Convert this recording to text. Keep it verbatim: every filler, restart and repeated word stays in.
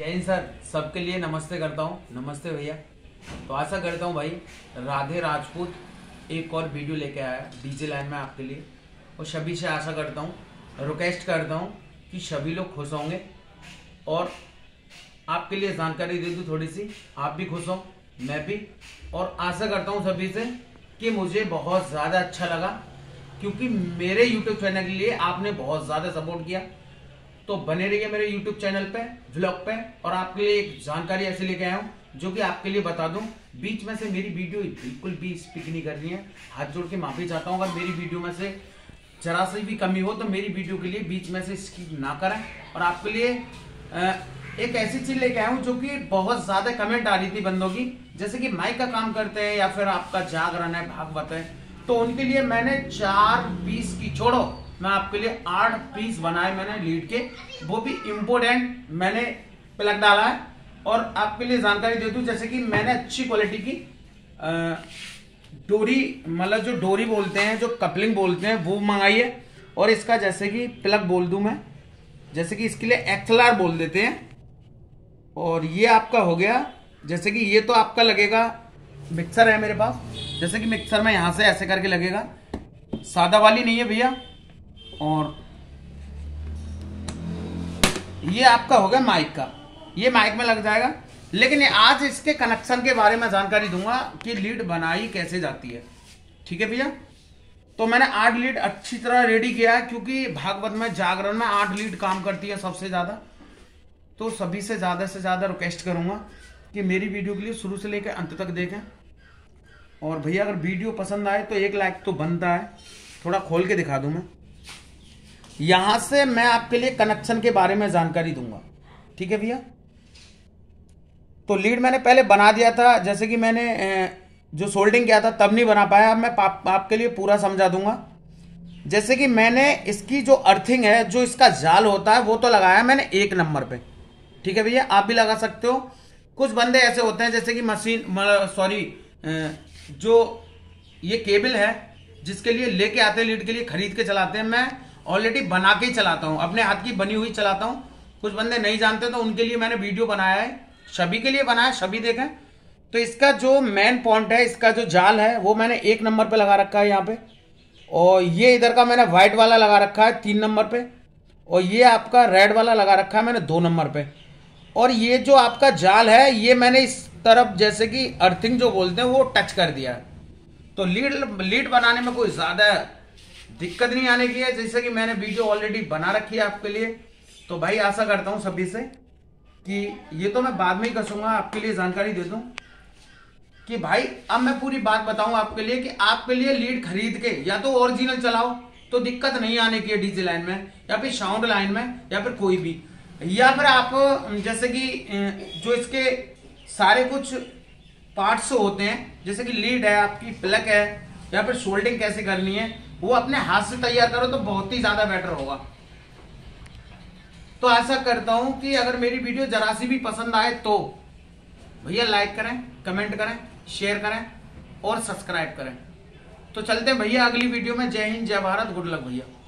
जय हिंद सर, सबके लिए नमस्ते करता हूँ। नमस्ते भैया। तो आशा करता हूँ भाई राधे राजपूत एक और वीडियो लेके आया डीजे लाइन में आपके लिए, और सभी से आशा करता हूँ, रिक्वेस्ट करता हूँ कि सभी लोग खुश होंगे। और आपके लिए जानकारी दे दूँ थोड़ी सी, आप भी खुश हो, मैं भी। और आशा करता हूँ सभी से कि मुझे बहुत ज़्यादा अच्छा लगा, क्योंकि मेरे यूट्यूब चैनल के लिए आपने बहुत ज़्यादा सपोर्ट किया। तो बने रहिए मेरे यूट्यूब चैनल पे, व्लॉग पे, और आपके लिए एक जानकारी ऐसे लेके आया हूँ जो कि आपके लिए बता दूँ। बीच में से मेरी वीडियो बिल्कुल भी स्पीक नहीं कर रही है, हाथ जोड़ के माफ़ी चाहता हूँ। अगर मेरी वीडियो में से जरा सी भी कमी हो तो मेरी वीडियो के लिए बीच में से स्किप ना करें। और आपके लिए एक ऐसी चीज़ लेके आया हूँ जो कि बहुत ज़्यादा कमेंट आ रही थी बंदों की, जैसे कि माइक का काम करते हैं या फिर आपका जागरण है, भागवत है, तो उनके लिए मैंने चार पीस की छोड़ो मैं आपके लिए आठ पीस बनाए मैंने लीड के, वो भी इम्पोर्टेंट मैंने प्लग डाला है। और आपके लिए जानकारी दे दूँ, जैसे कि मैंने अच्छी क्वालिटी की डोरी, मतलब जो डोरी बोलते हैं, जो कपलिंग बोलते हैं, वो मंगाई है। और इसका जैसे कि प्लग बोल दूँ मैं, जैसे कि इसके लिए एक्सएलआर बोल देते हैं। और ये आपका हो गया, जैसे कि ये तो आपका लगेगा, मिक्सर है मेरे पास, जैसे कि मिक्सर में यहाँ से ऐसे करके लगेगा, सादा वाली नहीं है भैया। और ये आपका हो गया माइक का, ये माइक में लग जाएगा। लेकिन आज इसके कनेक्शन के बारे में जानकारी दूंगा कि लीड बनाई कैसे जाती है, ठीक है भैया। तो मैंने आठ लीड अच्छी तरह रेडी किया है, क्योंकि भागवत में, जागरण में आठ लीड काम करती है सबसे ज़्यादा। तो सभी से ज़्यादा से ज़्यादा रिक्वेस्ट करूँगा कि मेरी वीडियो के लिए शुरू से लेकर अंत तक देखें। और भैया अगर वीडियो पसंद आए तो एक लाइक तो बनता है। थोड़ा खोल के दिखा दूँ मैं, यहाँ से मैं आपके लिए कनेक्शन के बारे में जानकारी दूंगा, ठीक है भैया। तो लीड मैंने पहले बना दिया था, जैसे कि मैंने जो सोल्डिंग किया था तब नहीं बना पाया, अब मैं आप, आपके लिए पूरा समझा दूंगा। जैसे कि मैंने इसकी जो अर्थिंग है, जो इसका जाल होता है, वो तो लगाया मैंने एक नंबर पे, ठीक है भैया। आप भी लगा सकते हो। कुछ बंदे ऐसे होते हैं जैसे कि मशीन, सॉरी, जो ये केबल है जिसके लिए लेके आते हैं लीड के लिए, खरीद के चलाते हैं। मैं ऑलरेडी बना के ही चलाता हूँ, अपने हाथ की बनी हुई चलाता हूँ। कुछ बंदे नहीं जानते तो उनके लिए मैंने वीडियो बनाया है, सभी के लिए बनाया, सभी देखें। तो इसका जो मेन पॉइंट है, इसका जो जाल है, वो मैंने एक नंबर पे लगा रखा है यहाँ पे। और ये इधर का मैंने वाइट वाला लगा रखा है तीन नंबर पे, और ये आपका रेड वाला लगा रखा है मैंने दो नंबर पे। और ये जो आपका जाल है, ये मैंने इस तरफ, जैसे कि अर्थिंग जो बोलते हैं, वो टच कर दिया है। तो लीड लीड बनाने में कोई ज़्यादा दिक्कत नहीं आने की है, जैसे कि मैंने वीडियो ऑलरेडी बना रखी है आपके लिए। तो भाई आशा करता हूँ सभी से कि ये तो मैं बाद में ही कसूँगा, आपके लिए जानकारी दे दूँ कि भाई अब मैं पूरी बात बताऊँ आपके लिए कि आपके लिए लीड खरीद के या तो ओरिजिनल चलाओ तो दिक्कत नहीं आने की है डीजे लाइन में, या फिर साउंड लाइन में, या फिर कोई भी, या फिर आप जैसे कि जो इसके सारे कुछ पार्ट्स होते हैं, जैसे कि लीड है आपकी, प्लग है, या फिर सोल्डिंग कैसे करनी है, वो अपने हाथ से तैयार करो तो बहुत ही ज़्यादा बेटर होगा। तो आशा करता हूं कि अगर मेरी वीडियो जरा सी भी पसंद आए तो भैया लाइक करें, कमेंट करें, शेयर करें और सब्सक्राइब करें। तो चलते हैं भैया अगली वीडियो में। जय हिंद, जय भारत, गुड लक भैया।